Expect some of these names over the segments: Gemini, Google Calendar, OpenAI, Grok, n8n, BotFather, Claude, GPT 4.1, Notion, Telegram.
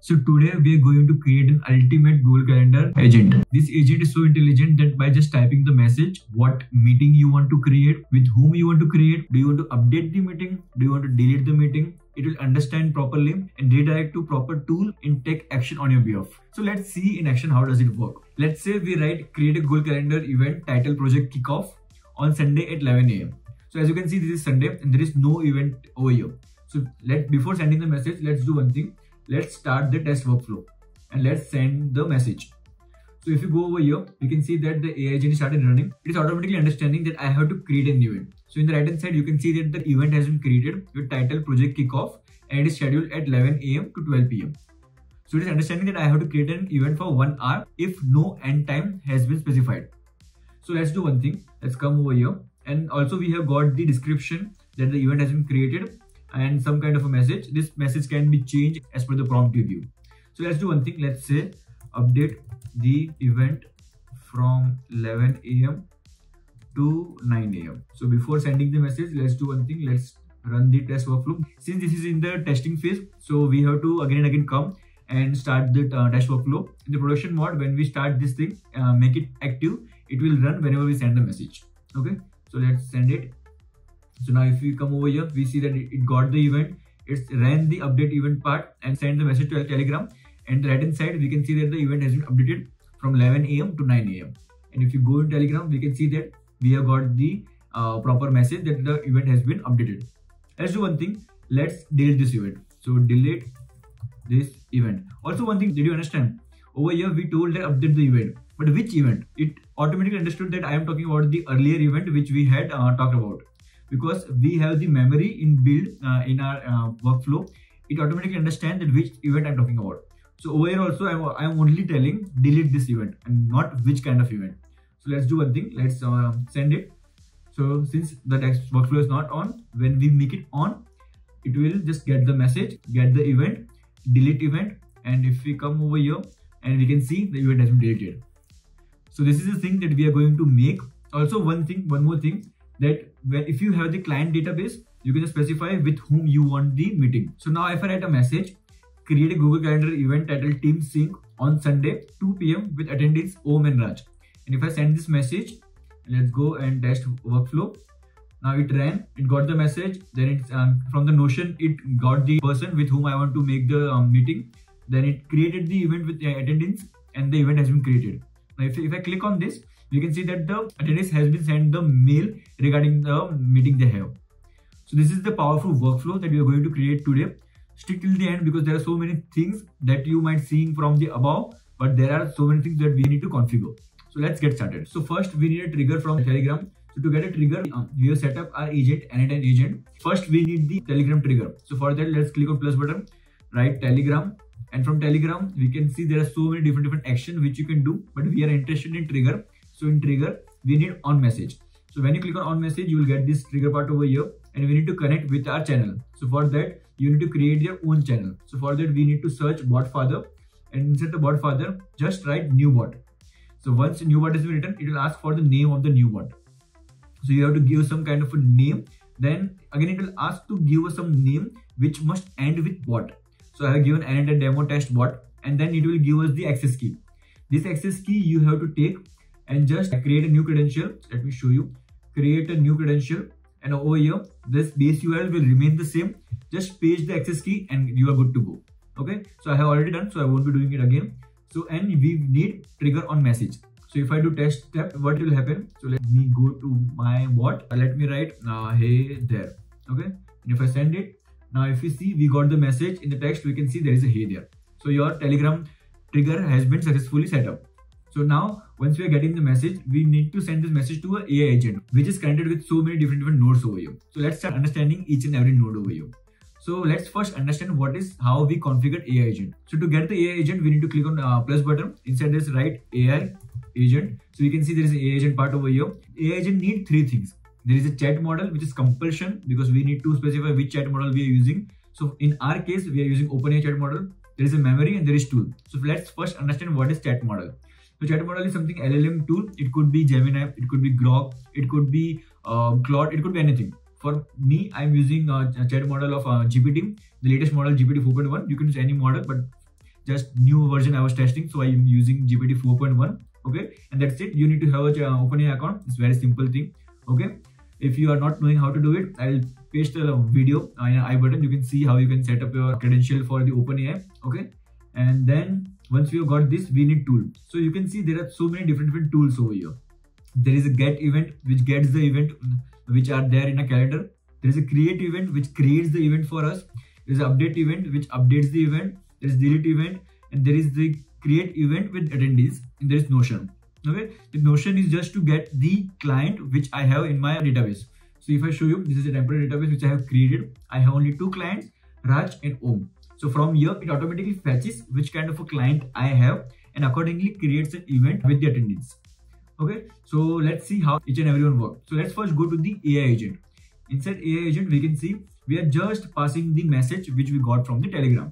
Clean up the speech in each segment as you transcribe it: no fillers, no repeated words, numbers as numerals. So today we are going to create an ultimate Google Calendar agent. This agent is so intelligent that by just typing the message, what meeting you want to create, with whom you want to create, do you want to update the meeting, do you want to delete the meeting, it will understand properly and redirect to proper tool and take action on your behalf. So let's see in action how does it work. Let's say we write create a Google Calendar event title project kickoff on Sunday at 11 AM. So as you can see, this is Sunday and there is no event over here. So before sending the message, let's do one thing. Let's start the test workflow and let's send the message. So if you go over here, you can see that the AI agent started running. It is automatically understanding that I have to create an event. So in the right hand side, you can see that the event has been created with title project kickoff and it is scheduled at 11 AM to 12 PM. So it is understanding that I have to create an event for 1 hour if no end time has been specified. So let's do one thing. Let's come over here and also we have got the description that the event has been created and some kind of a message. This message can be changed as per the prompt you give. So let's do one thing. Let's say update the event from 11 AM to 9 AM. So before sending the message, let's do one thing. Let's run the test workflow. Since this is in the testing phase, so we have to again and again come and start the test workflow. In the production mode, when we start this thing, make it active. It will run whenever we send the message. Okay. So let's send it. So now if we come over here, we see that it got the event, it ran the update event part and sent the message to Telegram. And the right hand side, we can see that the event has been updated from 11 AM to 9 AM. And if you go in Telegram, we can see that we have got the proper message that the event has been updated. Let's do one thing. Let's delete this event. So delete this event. Also one thing, did you understand? Over here, we told that update the event. But which event? It automatically understood that I am talking about the earlier event which we had talked about. Because we have the memory inbuilt in our workflow, it automatically understands that which event I'm talking about. So over here also, I'm only telling delete this event and not which kind of event. So let's do one thing. Let's send it. So since the text workflow is not on, when we make it on, it will just get the message, get the event, delete event. And if we come over here and we can see the event has been deleted. So this is the thing that we are going to make. Also one more thing. That if you have the client database, you can specify with whom you want the meeting. So now if I write a message, create a Google Calendar event titled Team Sync on Sunday 2 PM with attendees Om and Raj. And if I send this message, let's go and test workflow. Now it ran, it got the message, then it's from the Notion, it got the person with whom I want to make the meeting. Then it created the event with the attendees and the event has been created. Now if I click on this, you can see that the attendees has been sent the mail regarding the meeting they have. So this is the powerful workflow that we are going to create today. Stick till the end because there are so many things that you might see from the above, but there are so many things that we need to configure. So let's get started. So first we need a trigger from Telegram. So to get a trigger, we have set up our agent, n8n agent. First we need the Telegram trigger. So for that, let's click on plus button, write Telegram. And from Telegram, we can see there are so many different actions which you can do, but we are interested in trigger. So in trigger, we need on message. So when you click on message, you will get this trigger part over here and we need to connect with our channel. So for that, you need to create your own channel. So for that, we need to search botfather and inside the botfather, just write new bot. So once new bot has been written, it will ask for the name of the new bot. So you have to give some kind of a name. Then again, it will ask to give us some name which must end with bot. So I have given n8n demo test bot and then it will give us the access key. This access key you have to take and just create a new credential. Let me show you. Create a new credential and over here, this base URL will remain the same. Just paste the access key and you are good to go. Okay. So I have already done, so I won't be doing it again. So and we need trigger on message. So if I do test step, what will happen? So let me go to my bot. Let me write hey there. Okay. And if I send it, now if you see, we got the message in the text, we can see there is a hey there. So your Telegram trigger has been successfully set up. So now once we are getting the message, we need to send this message to an AI agent, which is connected with so many different nodes over here. So let's start understanding each and every node over here. So let's first understand how we configured AI agent. So to get the AI agent, we need to click on plus button. Inside this, write AI agent. So you can see there is an AI agent part over here. AI agent needs three things. There is a chat model which is compulsion because we need to specify which chat model we are using. So in our case, we are using OpenAI chat model. There is a memory and there is tool. So let's first understand what is chat model. So chat model is something LLM tool. It could be Gemini, it could be Grok, it could be Claude, it could be anything. For me, I'm using a chat model of GPT, the latest model GPT 4.1. You can use any model, but just new version I was testing. So I'm using GPT 4.1. Okay. And that's it. You need to have an OpenAI account. It's a very simple thing. Okay. If you are not knowing how to do it, I'll paste a video in I button. You can see how you can set up your credential for the OpenAI. Okay. And then once you have got this, we need tool. So you can see there are so many different tools over here. There is a get event, which gets the event, which are there in a calendar. There is a create event, which creates the event for us. There is an update event, which updates the event. There is delete event, and there is the create event with attendees. And there is Notion. Okay, the Notion is just to get the client which I have in my database. So if I show you, this is a temporary database which I have created. I have only two clients, Raj and Om. So from here, it automatically fetches which kind of a client I have and accordingly creates an event with the attendees. Okay, so let's see how each and everyone works. So let's first go to the AI agent. Inside AI agent, we can see we are just passing the message which we got from the Telegram.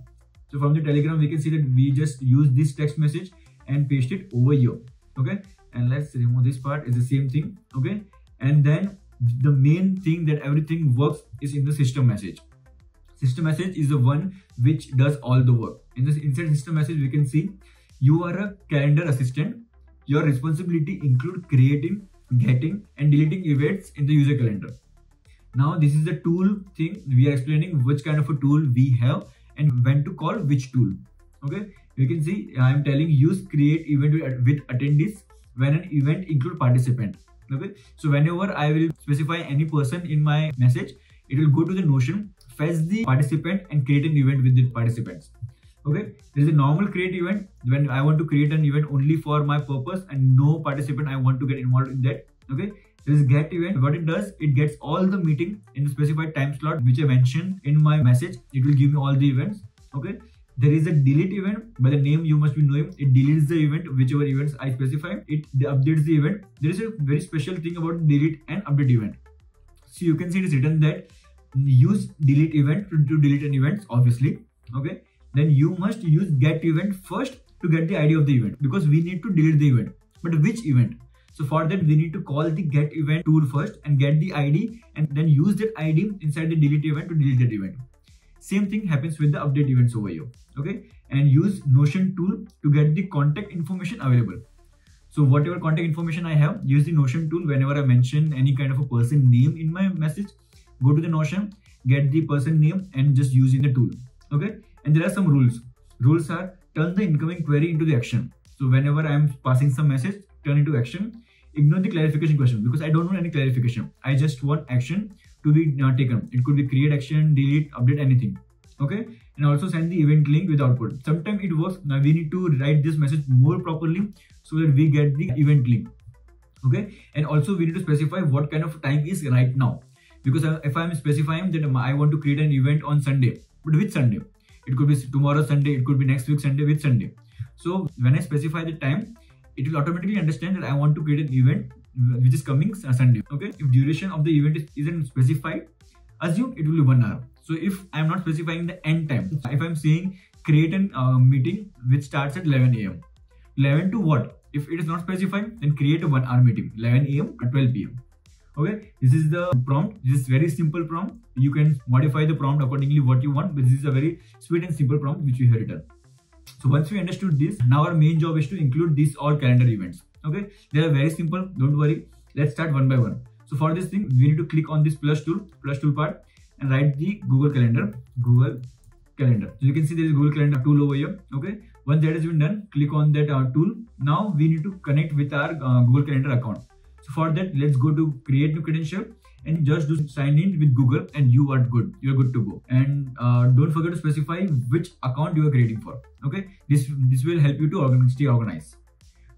So from the Telegram, we can see that we just use this text message and paste it over here. Okay, and let's remove this part. It's the same thing. Okay, and then the main thing that everything works is in the system message. System message is the one which does all the work. In this inside system message, we can see you are a calendar assistant. Your responsibility include creating, getting, and deleting events in the user calendar. Now this is the tool thing. We are explaining which kind of a tool we have and when to call which tool. Okay. You can see I am telling use create event with attendees when an event includes participant. Okay. So whenever I will specify any person in my message, it will go to the Notion, fetch the participant and create an event with the participants. Okay. There is a normal create event when I want to create an event only for my purpose and no participant I want to get involved in that. Okay. There is get event. What it does, it gets all the meeting in a specified time slot which I mentioned in my message. It will give me all the events. Okay. There is a delete event. By the name you must be knowing, it deletes the event, whichever events I specify. It updates the event. There is a very special thing about delete and update event. So you can see it is written that use delete event to delete an event, obviously. Okay. Then you must use get event first to get the ID of the event because we need to delete the event. But which event? So for that, we need to call the get event tool first and get the ID and then use that ID inside the delete event to delete that event. Same thing happens with the update events over here. Okay. And use Notion tool to get the contact information available. So whatever contact information I have, use the Notion tool. Whenever I mention any kind of a person name in my message, go to the Notion, get the person name and just use in the tool. Okay. And there are some rules. Rules are turn the incoming query into the action. So whenever I'm passing some message, turn into action. Ignore the clarification question because I don't want any clarification. I just want action to be taken. It could be create action, delete, update, anything. Okay. And also send the event link with output. Sometimes it works. Now we need to write this message more properly so that we get the event link. Okay. And also we need to specify what kind of time is right now. Because if I'm specifying that I want to create an event on Sunday, but which Sunday? It could be tomorrow Sunday, it could be next week Sunday, which Sunday. So when I specify the time, it will automatically understand that I want to create an event which is coming Sunday. Okay. If duration of the event isn't specified, assume it will be 1 hour. So if I am not specifying the end time, if I am saying create a meeting which starts at 11 AM, 11 to what? If it is not specified, then create a 1 hour meeting, 11 AM to 12 PM. Okay. This is the prompt. This is very simple prompt. You can modify the prompt accordingly what you want, but this is a very sweet and simple prompt which we have written. So once we understood this, now our main job is to include these all calendar events. Okay. They are very simple. Don't worry. Let's start one by one. So for this thing, we need to click on this plus tool part and write the Google Calendar. So you can see there is Google Calendar tool over here. Okay. Once that has been done, click on that tool. Now we need to connect with our Google Calendar account. So for that, let's go to create new credential and just do sign in with Google and you are good. You're good to go. And don't forget to specify which account you are creating for. Okay. This will help you to stay organized.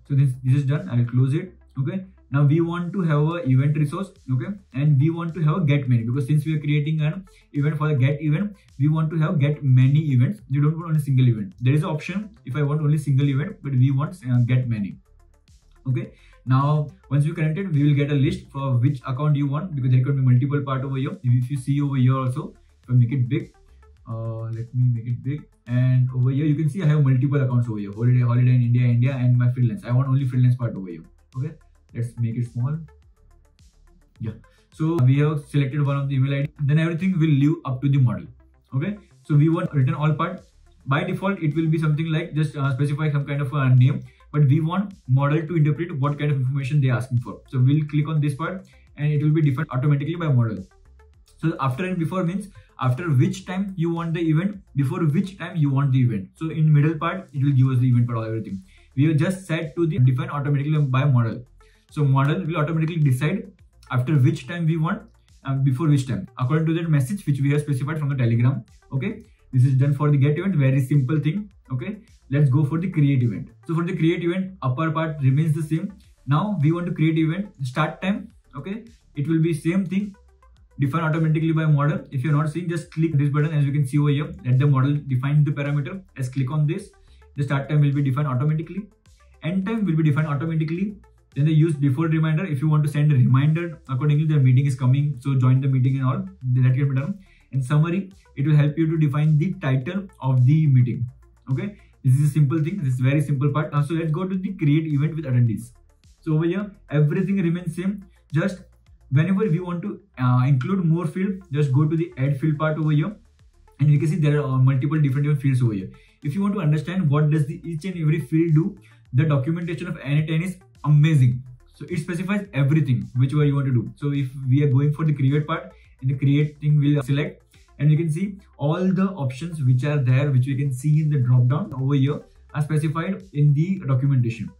So this is done. I will close it. Okay. Now we want to have an event resource. Okay. And we want to have a get many because since we are creating an event for a get event, we want to have get many events. You don't want only single event. There is an option if I want only single event, but we want get many. Okay. Now, once you connect it, we will get a list for which account you want because there could be multiple part over here. If you see over here also, if I make it big, let me make it big. And over here, you can see I have multiple accounts over here. Holiday in India, and my freelance. I want only freelance part over here. Okay. Let's make it small. Yeah. So we have selected one of the email ID. Then everything will live up to the model. Okay. So we want written all part. By default, it will be something like just specify some kind of a name, but we want model to interpret what kind of information they are asking for. So we'll click on this part and it will be defined automatically by model. So after and before means after which time you want the event, before which time you want the event. So in middle part, it will give us the event part, everything. We have just set to the define automatically by model. So model will automatically decide after which time we want and before which time, according to that message which we have specified from the Telegram. Okay, this is done for the get event, very simple thing. Okay, let's go for the create event. So for the create event, upper part remains the same. Now we want to create event start time. Okay, it will be same thing, define automatically by model. If you're not seeing, just click this button. As you can see over here, let the model define the parameter. Let's click on this. The start time will be defined automatically, end time will be defined automatically. Then they use default reminder. If you want to send a reminder accordingly, their meeting is coming, so join the meeting and all, that can be done. In summary, it will help you to define the title of the meeting. Okay, this is a simple thing. This is very simple part. So let's go to the create event with attendees. So over here, everything remains same. Just whenever we want to include more field, just go to the add field part over here, and you can see there are multiple different fields over here. If you want to understand what does the each and every field do, the documentation of n8n is amazing. So it specifies everything which way you want to do. So if we are going for the create part, in the create thing we'll select, and you can see all the options which are there, which we can see in the drop down over here, are specified in the documentation.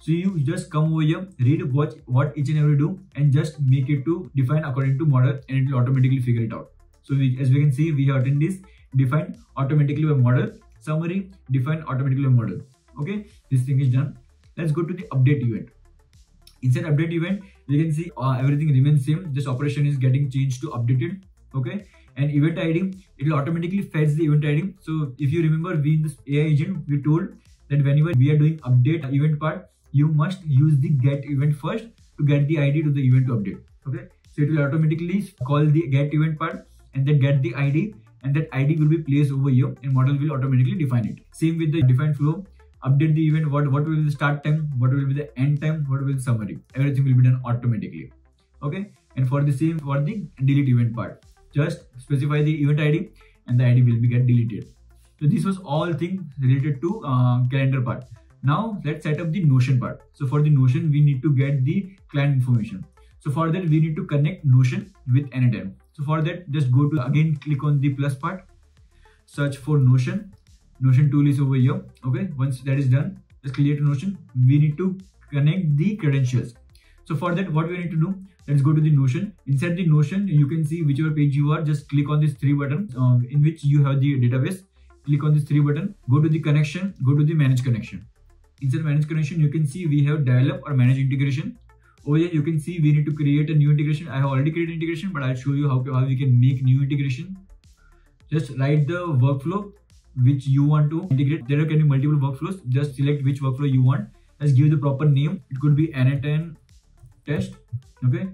So you just come over here, read, watch what each and every do, and just make it to define according to model, and it will automatically figure it out. So as we can see, we have attendees defined automatically by model, summary defined automatically by model. Okay, this thing is done. Let's go to the update event. Inside update event, you can see everything remains same. This operation is getting changed to updated. Okay, and event ID, it will automatically fetch the event ID. So if you remember, we in this AI agent, we told that whenever we are doing update event part, you must use the get event first to get the ID to the event to update. Okay, so it will automatically call the get event part and then get the ID, and that ID will be placed over here, and model will automatically define it. Same with the defined flow. Update the event, what will be the start time, what will be the end time, what will be the summary, everything will be done automatically. Okay, and for the same for the delete event part, just specify the event ID and the ID will be get deleted. So this was all thing related to calendar part. Now let's set up the Notion part. So for the Notion, we need to get the client information. So for that, we need to connect Notion with n8n. So for that, just go to again, click on the plus part, search for Notion. Notion tool is over here. Okay, once that is done, let's create a Notion. We need to connect the credentials. So for that, what we need to do, let's go to the Notion. Inside the Notion, you can see whichever page you are, just click on this three button in which you have the database. Click on this three button, go to the connection, go to the manage connection. Inside manage connection, you can see we have develop or manage integration. Over here, you can see we need to create a new integration. I have already created integration, but I'll show you how we can make new integration. Just write the workflow which you want to integrate. There can be multiple workflows. Just select which workflow you want. Let's give the proper name. It could be n8n test. Okay,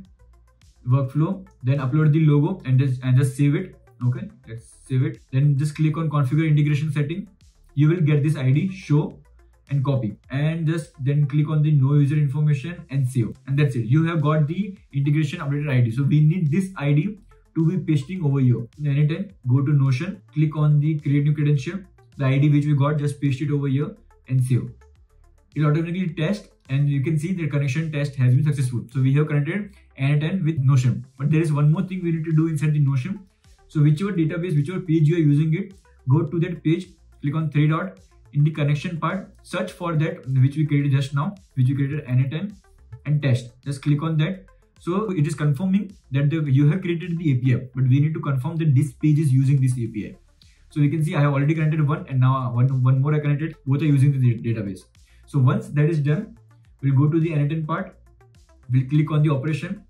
workflow. Then upload the logo and just save it. Okay, let's save it. Then just click on configure integration setting. You will get this ID, show and copy, and just then click on the no user information and save, and that's it. You have got the integration updated ID. So we need this ID to be pasting over here. n8n, go to Notion, click on the create new credential, the ID which we got, just paste it over here and save. It will automatically test, and you can see the connection test has been successful. So we have connected n8n with Notion, but there is one more thing we need to do inside the Notion. So whichever database, whichever page you are using it, go to that page, click on three dot in the connection part, search for that which we created just now, which we created n8n and test. Just click on that. So it is confirming that you have created the API, but we need to confirm that this page is using this API. So you can see I have already connected one, and now one more I connected. Both are using the database. So once that is done, we'll go to the n8n part. We'll click on the operation,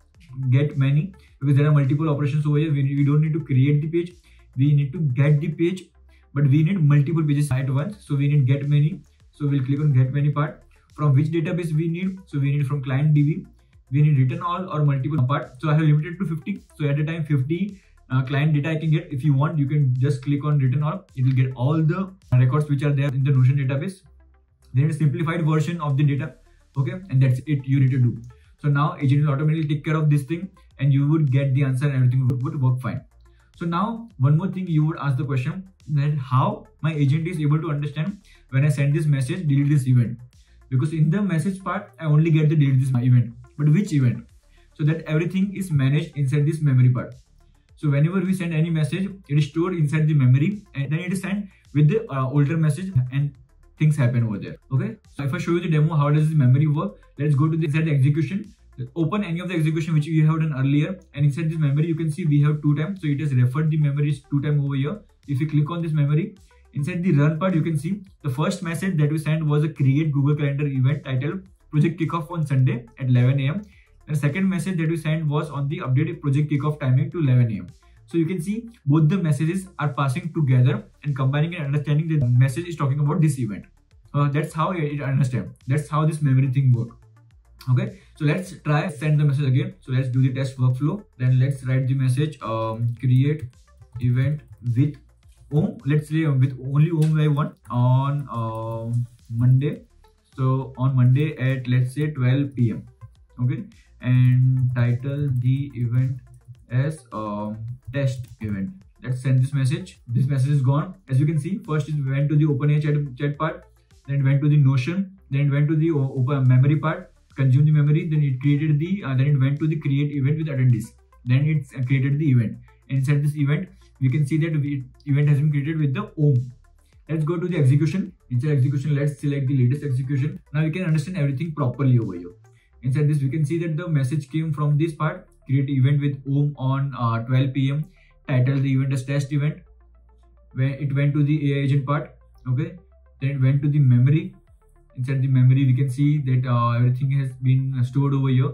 get many, because there are multiple operations over here. We don't need to create the page. We need to get the page, but we need multiple pages at once. So we need get many. So we'll click on get many part. From which database we need? So we need from client DB. We need return all or multiple part. So I have limited to 50. So at a time 50 client data I can get. If you want, you can just click on return all. It will get all the records which are there in the Notion database. Then a simplified version of the data. Okay, and that's it you need to do. So now agent will automatically take care of this thing, and you would get the answer and everything would work fine. So now one more thing, you would ask the question that how my agent is able to understand when I send this message, delete this event, because in the message part, I only get the delete this event, but which event? So that everything is managed inside this memory part. So whenever we send any message, it is stored inside the memory and then it is sent with the older message and things happen over there. Okay, so if I show you the demo, how does this memory work? Let's go to the inside the execution. Open any of the execution which we have done earlier, and inside this memory you can see we have 2 times, so it has referred the memories 2 times over here. If you click on this memory, inside the run part you can see the first message that we sent was a create Google Calendar event titled project kickoff on Sunday at 11 a.m. The second message that we sent was on the updated project kickoff timing to 11 a.m. So you can see both the messages are passing together and combining and understanding the message is talking about this event. That's how it understands. That's how this memory thing works. Okay, so let's try send the message again. So let's do the test workflow. Then let's write the message create event with Om. Let's say with only Om I want on Monday. So on Monday at let's say 12 p.m. Okay, and title the event as test event. Let's send this message. This message is gone. As you can see, first it went to the OpenAI chat part, then it went to the Notion, then it went to the open memory part, consume the memory, then it created the then it went to the create event with attendees, then it created the event. Inside this event you can see that event has been created with the Om. Let's go to the execution. Inside execution, let's select the latest execution. Now you can understand everything properly over here. Inside this we can see that the message came from this part, create event with Om on 12 p.m. title the event as test event, where it went to the AI agent part. Okay, then it went to the memory. Inside the memory we can see that everything has been stored over here.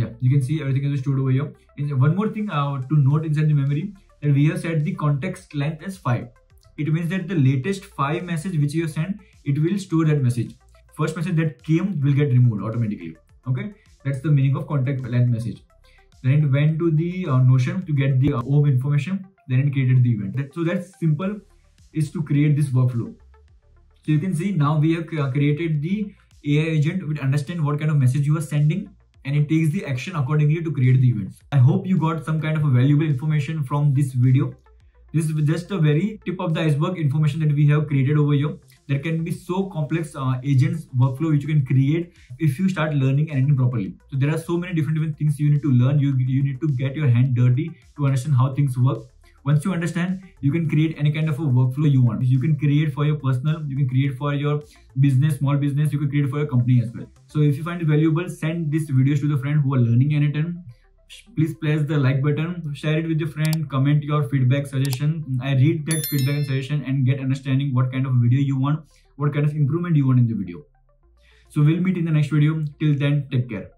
Yeah, you can see everything is stored over here. And one more thing to note inside the memory, that we have set the context length as 5. It means that the latest 5 message which you have sent, it will store that message. First message that came will get removed automatically. Okay, that's the meaning of context length message. Then it went to the Notion to get the Om information. Then it created the event. So that's simple is to create this workflow. So you can see now we have created the AI agent which understands what kind of message you are sending and it takes the action accordingly to create the events. I hope you got some kind of a valuable information from this video. This is just a very tip of the iceberg information that we have created over here. There can be so complex agents workflow which you can create if you start learning anything properly. So there are so many different things you need to learn. You need to get your hand dirty to understand how things work. Once you understand, you can create any kind of a workflow you want. You can create for your personal, you can create for your business, small business, you can create for your company as well. So if you find it valuable, send this video to the friend who are learning n8n. Please press the like button, share it with your friend, comment your feedback, suggestion. I read that feedback and suggestion and get understanding what kind of video you want, what kind of improvement you want in the video. So we'll meet in the next video. Till then, take care.